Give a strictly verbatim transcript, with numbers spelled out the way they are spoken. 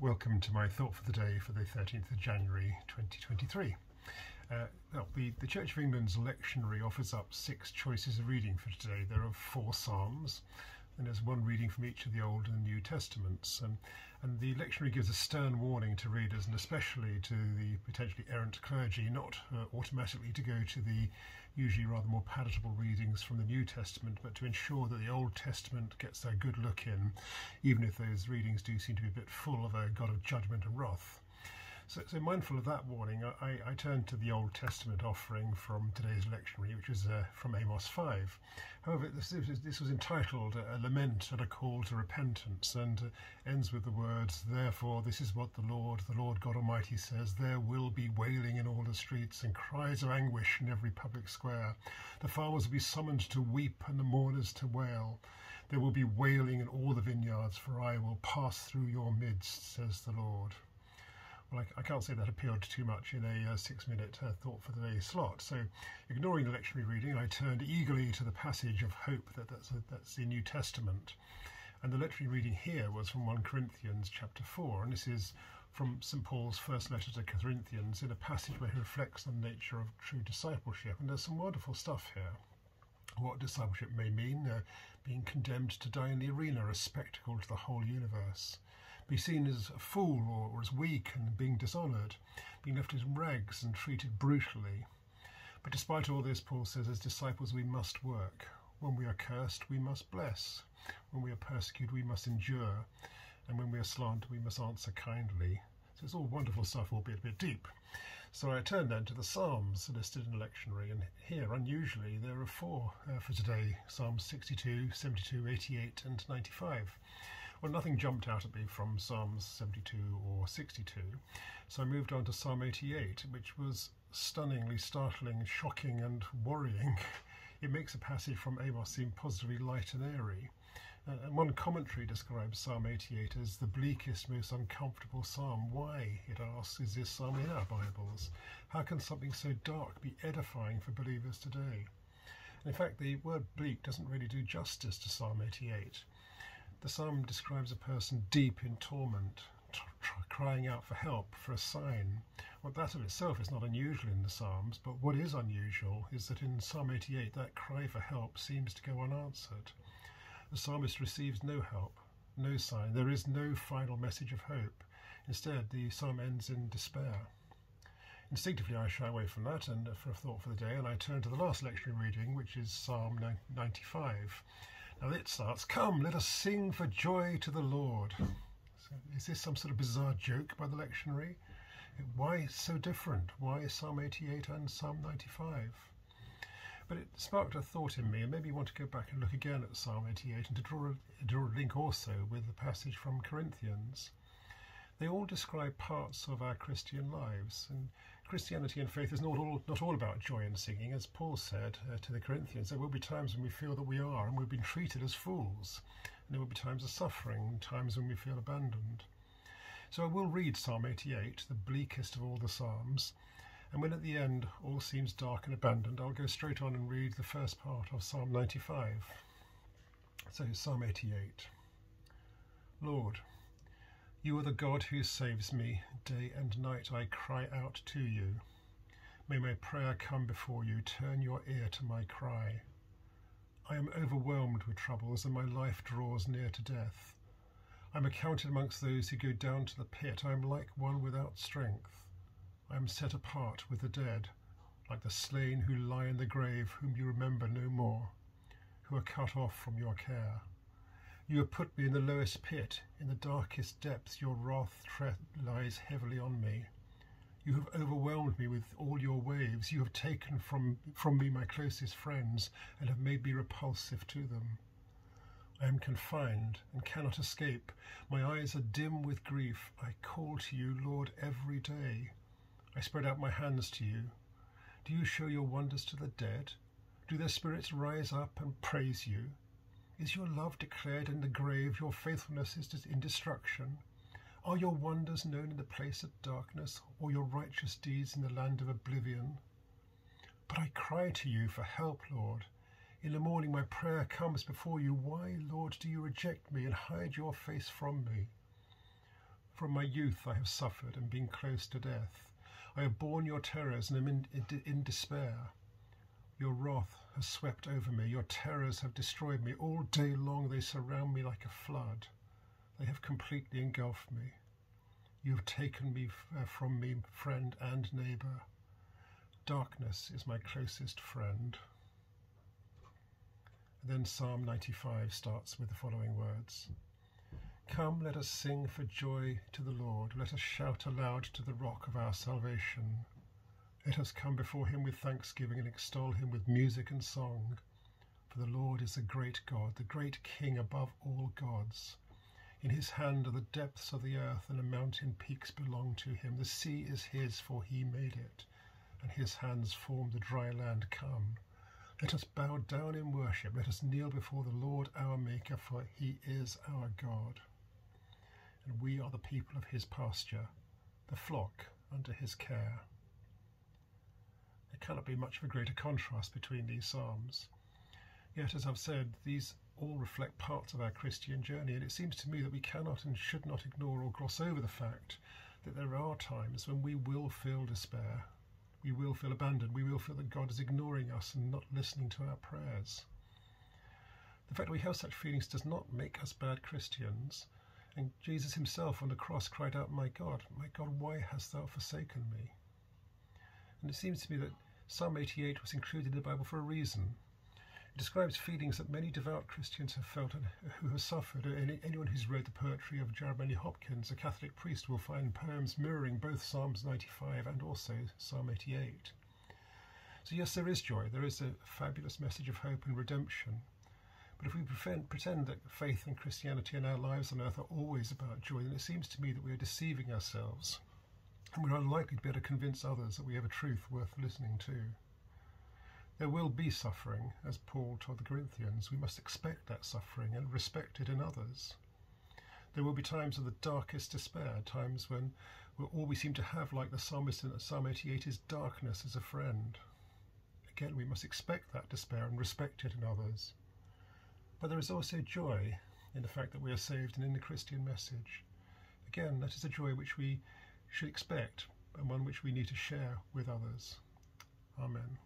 Welcome to my thought for the day for the thirteenth of January twenty twenty-three. Uh, well, the, the Church of England's lectionary offers up six choices of reading for today. There are four psalms, and there's one reading from each of the Old and New Testaments. Um, and the lectionary gives a stern warning to readers, and especially to the potentially errant clergy, not uh, automatically to go to the usually rather more palatable readings from the New Testament, but to ensure that the Old Testament gets a good look in, even if those readings do seem to be a bit full of a God of judgment and wrath. So, so mindful of that warning, I, I turned to the Old Testament offering from today's lectionary, which is uh, from Amos five. However, this, this was entitled A Lament and a Call to Repentance, and uh, ends with the words, "Therefore this is what the Lord, the Lord God Almighty says, there will be wailing in all the streets and cries of anguish in every public square. The farmers will be summoned to weep and the mourners to wail. There will be wailing in all the vineyards, for I will pass through your midst, says the Lord." Well, I, I can't say that appealed too much in a uh, six-minute uh, thought for the day slot. So, ignoring the lectionary reading, I turned eagerly to the passage of hope that that's, a, that's the New Testament. And the lectionary reading here was from First Corinthians chapter four, and this is from Saint Paul's first letter to Corinthians in a passage where he reflects on the nature of true discipleship. And there's some wonderful stuff here. What discipleship may mean, uh, being condemned to die in the arena, a spectacle to the whole universe. Be seen as a fool or, or as weak and being dishonoured, being left in rags and treated brutally. But despite all this, Paul says, as disciples we must work. When we are cursed, we must bless. When we are persecuted, we must endure. And when we are slandered, we must answer kindly. So it's all wonderful stuff, albeit a bit deep. So I turned then to the Psalms listed in the lectionary, and here, unusually, there are four uh, for today, Psalms sixty-two, seventy-two, eighty-eight and ninety-five. Well, nothing jumped out at me from Psalms seventy-two or sixty-two, so I moved on to Psalm eighty-eight, which was stunningly startling, shocking and worrying. It makes a passage from Amos seem positively light and airy. Uh, and one commentary describes Psalm eighty-eight as the bleakest, most uncomfortable psalm. Why, it asks, is this psalm in our Bibles? How can something so dark be edifying for believers today? And in fact, the word bleak doesn't really do justice to Psalm eighty-eight. The psalm describes a person deep in torment, tr tr crying out for help, for a sign. Well, that of itself is not unusual in the Psalms, but what is unusual is that in Psalm eighty-eight that cry for help seems to go unanswered. The psalmist receives no help, no sign. There is no final message of hope. Instead, the psalm ends in despair. Instinctively I shy away from that and for a thought for the day, and I turn to the last lectionary reading, which is Psalm ninety-five. Now it starts, "Come, let us sing for joy to the Lord." So is this some sort of bizarre joke by the lectionary? Why so different? Why Psalm eighty-eight and Psalm ninety-five? But it sparked a thought in me and made me want to go back and look again at Psalm eighty-eight and to draw a, draw a link also with the passage from Corinthians. They all describe parts of our Christian lives, and Christianity and faith is not all, not all about joy and singing. As Paul said uh, to the Corinthians, there will be times when we feel that we are and we've been treated as fools, and there will be times of suffering, times when we feel abandoned. So I will read Psalm eighty-eight, the bleakest of all the Psalms, and when at the end all seems dark and abandoned, I'll go straight on and read the first part of Psalm ninety-five. So Psalm eighty-eight. Lord, You are the God who saves me. Day and night I cry out to you. May my prayer come before you. Turn your ear to my cry. I am overwhelmed with troubles, and my life draws near to death. I am accounted amongst those who go down to the pit. I am like one without strength. I am set apart with the dead, like the slain who lie in the grave, whom you remember no more, who are cut off from your care. You have put me in the lowest pit, in the darkest depths, your wrath lies heavily on me. You have overwhelmed me with all your waves, you have taken from, from me my closest friends, and have made me repulsive to them. I am confined and cannot escape, my eyes are dim with grief, I call to you, Lord, every day. I spread out my hands to you. Do you show your wonders to the dead? Do their spirits rise up and praise you? Is your love declared in the grave? Your faithfulness is in destruction? Are your wonders known in the place of darkness, or your righteous deeds in the land of oblivion? But I cry to you for help, Lord. In the morning my prayer comes before you. Why, Lord, do you reject me and hide your face from me? From my youth I have suffered and been close to death. I have borne your terrors and am in, in, in despair. Your wrath has swept over me. Your terrors have destroyed me. All day long they surround me like a flood. They have completely engulfed me. You have taken me uh, from me, friend and neighbour. Darkness is my closest friend. And then Psalm ninety-five starts with the following words. Come, let us sing for joy to the Lord. Let us shout aloud to the rock of our salvation. Let us come before him with thanksgiving and extol him with music and song. For the Lord is a great God, the great King above all gods. In his hand are the depths of the earth, and the mountain peaks belong to him. The sea is his, for he made it, and his hands formed the dry land. Come, let us bow down in worship. Let us kneel before the Lord our Maker, for he is our God. And we are the people of his pasture, the flock under his care. There cannot be much of a greater contrast between these psalms. Yet, as I've said, these all reflect parts of our Christian journey, and it seems to me that we cannot and should not ignore or gloss over the fact that there are times when we will feel despair, we will feel abandoned, we will feel that God is ignoring us and not listening to our prayers. The fact that we have such feelings does not make us bad Christians, and Jesus himself on the cross cried out, "My God, my God, why hast thou forsaken me?" And it seems to me that Psalm eighty-eight was included in the Bible for a reason. It describes feelings that many devout Christians have felt and who have suffered. Any, anyone who's read the poetry of Jeremy Hopkins, a Catholic priest, will find poems mirroring both Psalms ninety-five and also Psalm eighty-eight. So yes, there is joy. There is a fabulous message of hope and redemption. But if we pretend that faith and Christianity and our lives on earth are always about joy, then it seems to me that we are deceiving ourselves. And we're unlikely to be able to convince others that we have a truth worth listening to. There will be suffering, as Paul told the Corinthians. We must expect that suffering and respect it in others. There will be times of the darkest despair, times when all we seem to have, like the psalmist in Psalm eighty-eight, is darkness as a friend. Again, we must expect that despair and respect it in others. But there is also joy in the fact that we are saved and in the Christian message. Again, that is a joy which we should expect, and one which we need to share with others. Amen.